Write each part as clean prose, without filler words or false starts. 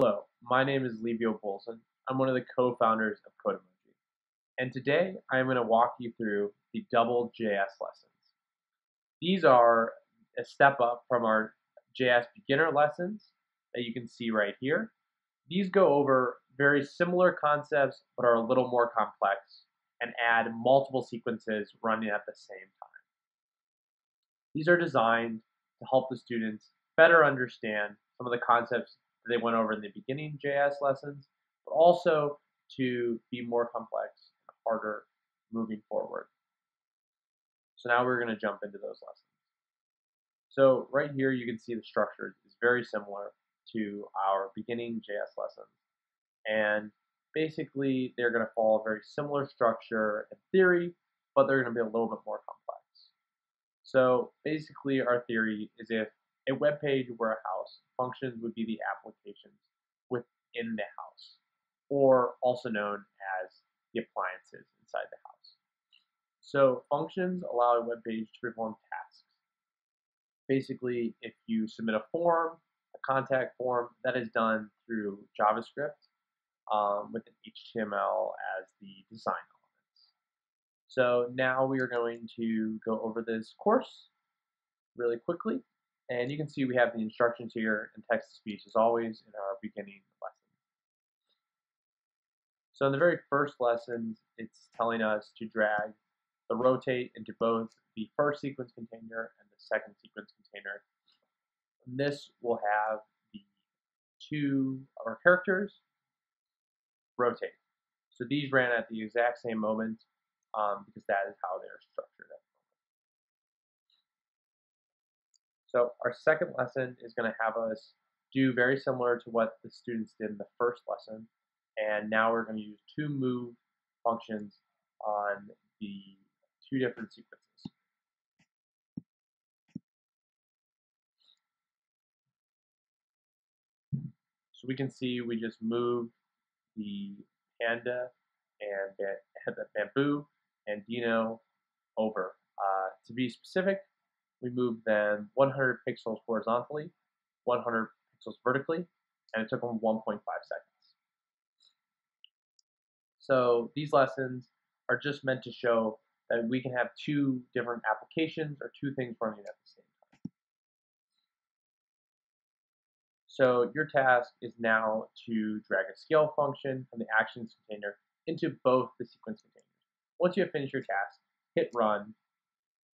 Hello, my name is Livio Bolson. I'm one of the co-founders of Codemoji. And today I'm going to walk you through the double JS lessons. These are a step up from our JS beginner lessons that you can see right here. These go over very similar concepts but are a little more complex and add multiple sequences running at the same time. These are designed to help the students better understand some of the concepts they went over in the beginning JS lessons, but also to be more complex and harder moving forward. So now we're going to jump into those lessons. So right here you can see the structure is very similar to our beginning JS lessons. And basically they're going to follow a very similar structure in theory, but they're going to be a little bit more complex. So basically our theory is if a web page were a house, functions would be the applications within the house, or also known as the appliances inside the house. So functions allow a web page to perform tasks. Basically, if you submit a form, a contact form, that is done through JavaScript with an HTML as the design elements. So now we are going to go over this course really quickly. And you can see we have the instructions here in text-to-speech as always in our beginning lesson. So in the very first lesson, it's telling us to drag the rotate into both the first sequence container and the second sequence container. And this will have the two of our characters rotate. So these ran at the exact same moment because that is how they're structured. So our second lesson is going to have us do very similar to what the students did in the first lesson. And now we're going to use two move functions on the two different sequences. So we can see we just moved the panda and the bamboo and Dino over. To be specific, we moved them 100 pixels horizontally, 100 pixels vertically, and it took them 1.5 seconds. So these lessons are just meant to show that we can have two different applications or two things running at the same time. So your task is now to drag a scale function from the actions container into both the sequence containers. Once you have finished your task, hit run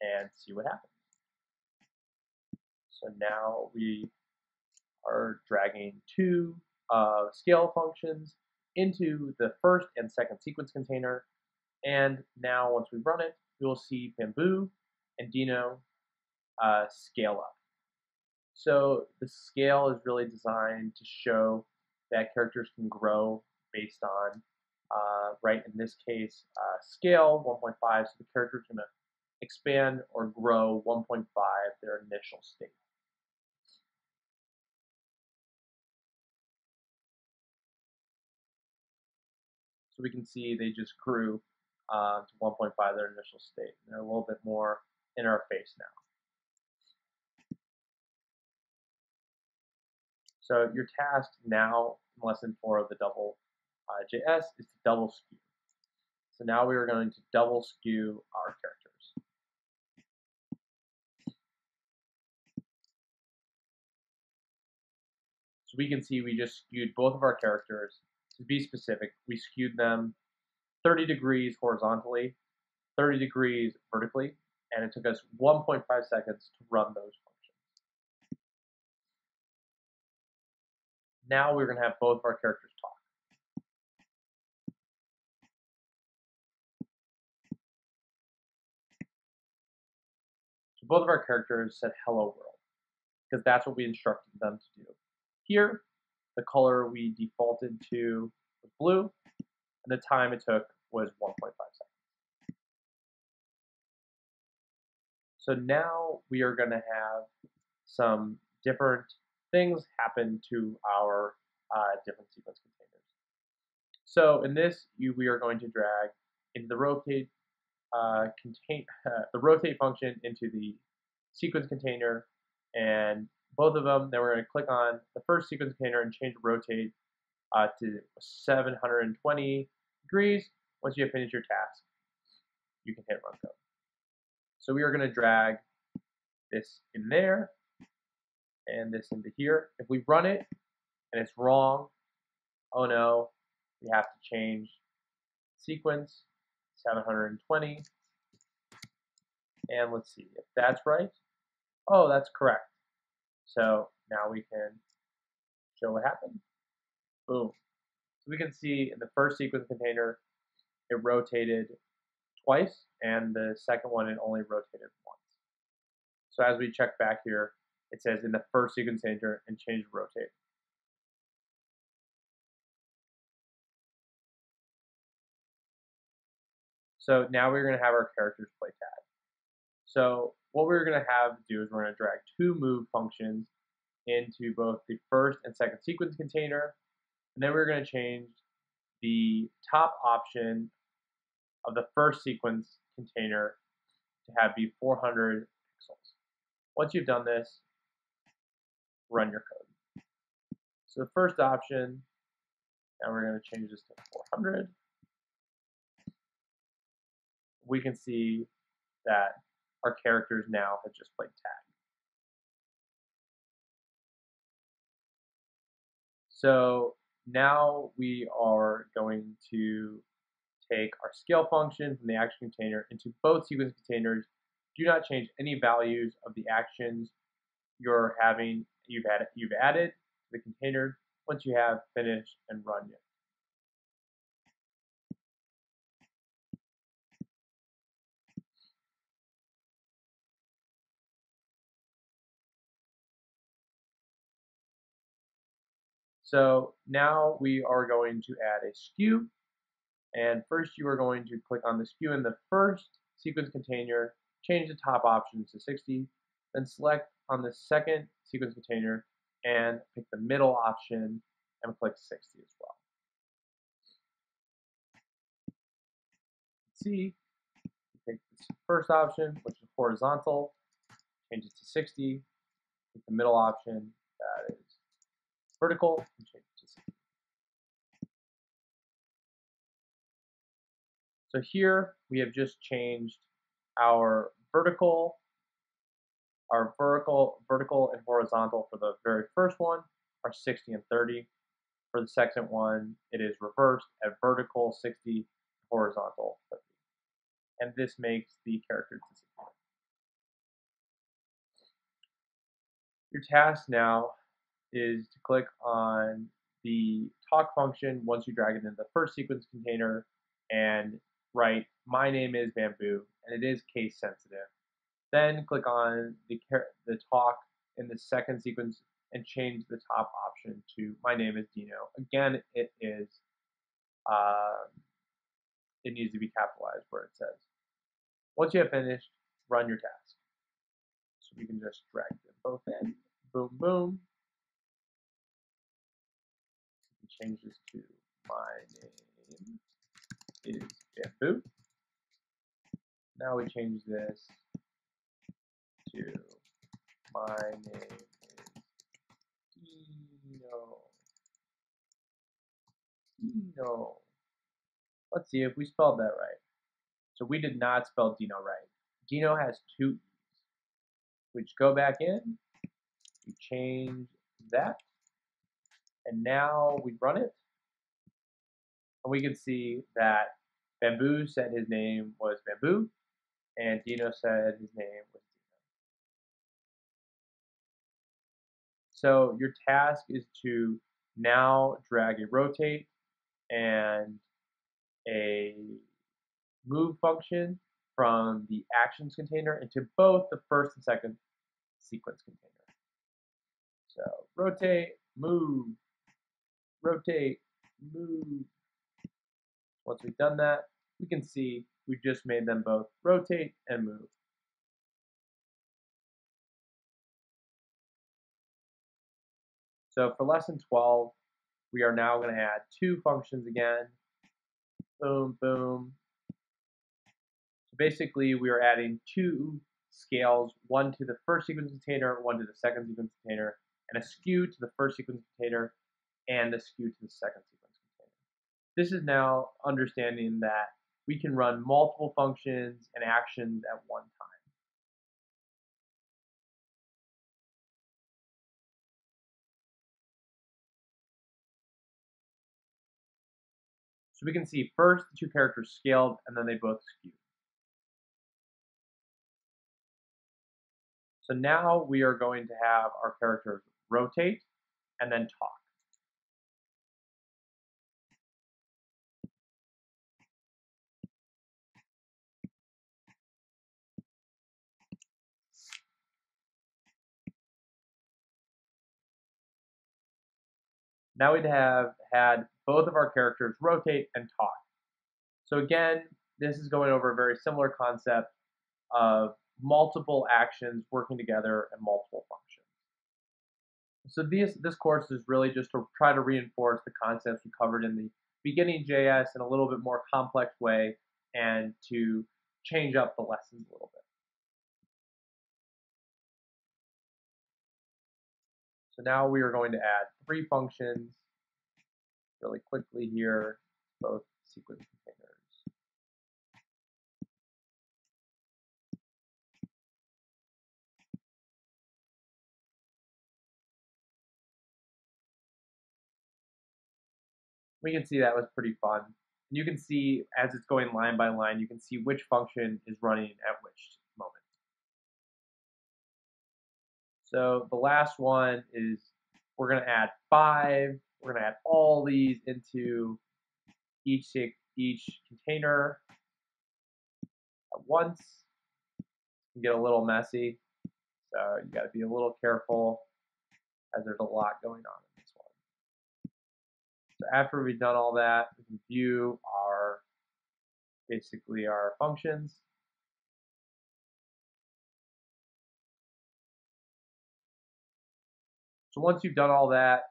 and see what happens. So now we are dragging two scale functions into the first and second sequence container. And now once we run it, you'll see Bamboo and Dino scale up. So the scale is really designed to show that characters can grow based on, in this case, scale 1.5. So the character's going to expand or grow 1.5 their initial state. So we can see they just grew to 1.5 their initial state. They're a little bit more in our face now. So your task now in lesson 4 of the double JS is to double skew. So now we are going to double skew our characters. So we can see we just skewed both of our characters. To be specific, we skewed them 30 degrees horizontally, 30 degrees vertically, and it took us 1.5 seconds to run those functions. Now we're going to have both of our characters talk. So both of our characters said hello world, because that's what we instructed them to do. Here, the color we defaulted to was blue, and the time it took was 1.5 seconds. So now we are going to have some different things happen to our different sequence containers. So in this, we are going to drag into the rotate the rotate function into the sequence container and both of them. Then we're going to click on the first sequence container and change rotate to 720 degrees. Once you have finished your task, you can hit run code. So we are going to drag this in there and this into here. If we run it and it's wrong, oh no, we have to change sequence 720. And let's see if that's right. Oh, that's correct. So now we can show what happened. Boom. So we can see in the first sequence container, it rotated twice, and the second one, it only rotated once. So as we check back here, it says in the first sequence container and change rotate. So now we're going to have our characters play tag. So what we're going to have to do is we're going to drag two move functions into both the first and second sequence container. And then we're going to change the top option of the first sequence container to have be 400 pixels. Once you've done this, run your code. So the first option, now we're going to change this to 400. We can see that our characters now have just played tag. So now we are going to take our scale function from the action container into both sequence containers. Do not change any values of the actions you've added to the container once you have finished and run it. So now we are going to add a skew, and first you are going to click on the skew in the first sequence container, change the top option to 60, then select on the second sequence container and pick the middle option and click 60 as well. See, pick this first option, which is horizontal, change it to 60, pick the middle option, that is vertical, and change it to 60. So here we have just changed our vertical and horizontal for the very first one are 60 and 30. For the second one, it is reversed at vertical 60, horizontal 30. And this makes the character disappear. Your task now is to click on the talk function once you drag it into the first sequence container and write, "My name is Bamboo," and it is case sensitive. Then click on the talk in the second sequence and change the top option to "My name is Dino." Again, it is, it needs to be capitalized where it says. Once you have finished, run your task. So we can just drag them both in, boom, boom. Change this to "My name is Bamboo." Now we change this to "My name is Dino." Dino. Let's see if we spelled that right. So we did not spell Dino right. Dino has two E's. We just go back in, we change that. And now we run it, and we can see that Bamboo said his name was Bamboo, and Dino said his name was Dino. So your task is to now drag a rotate and a move function from the actions container into both the first and second sequence container. So rotate, move. Rotate, move. Once we've done that, we can see we just made them both rotate and move. So for lesson 12, we are now going to add two functions again. Boom, boom. So basically, we are adding two scales, one to the first sequence container, one to the second sequence container, and a skew to the first sequence container, and a skew to the second sequence container. This is now understanding that we can run multiple functions and actions at one time. So we can see first the two characters scaled, and then they both skewed. So now we are going to have our characters rotate and then talk. Now we'd have had both of our characters rotate and talk. So again, this is going over a very similar concept of multiple actions working together and multiple functions. So this course is really just to try to reinforce the concepts we covered in the beginning JS in a little bit more complex way and to change up the lessons a little bit. So now we are going to add three functions really quickly here, both sequence containers. We can see that was pretty fun. And you can see as it's going line by line, you can see which function is running at which moment. So the last one is we're going to add 5. We're going to add all these into each container at once. You can get a little messy, so you got to be a little careful as there's a lot going on in this one. So after we've done all that, we can view our basically our functions. So once you've done all that,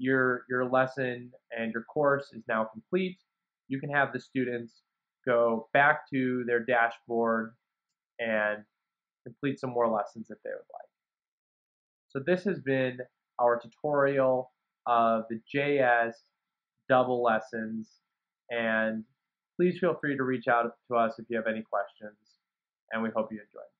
your lesson and your course is now complete. You can have the students go back to their dashboard and complete some more lessons if they would like. So this has been our tutorial of the JS double lessons, and please feel free to reach out to us if you have any questions, and we hope you enjoyed.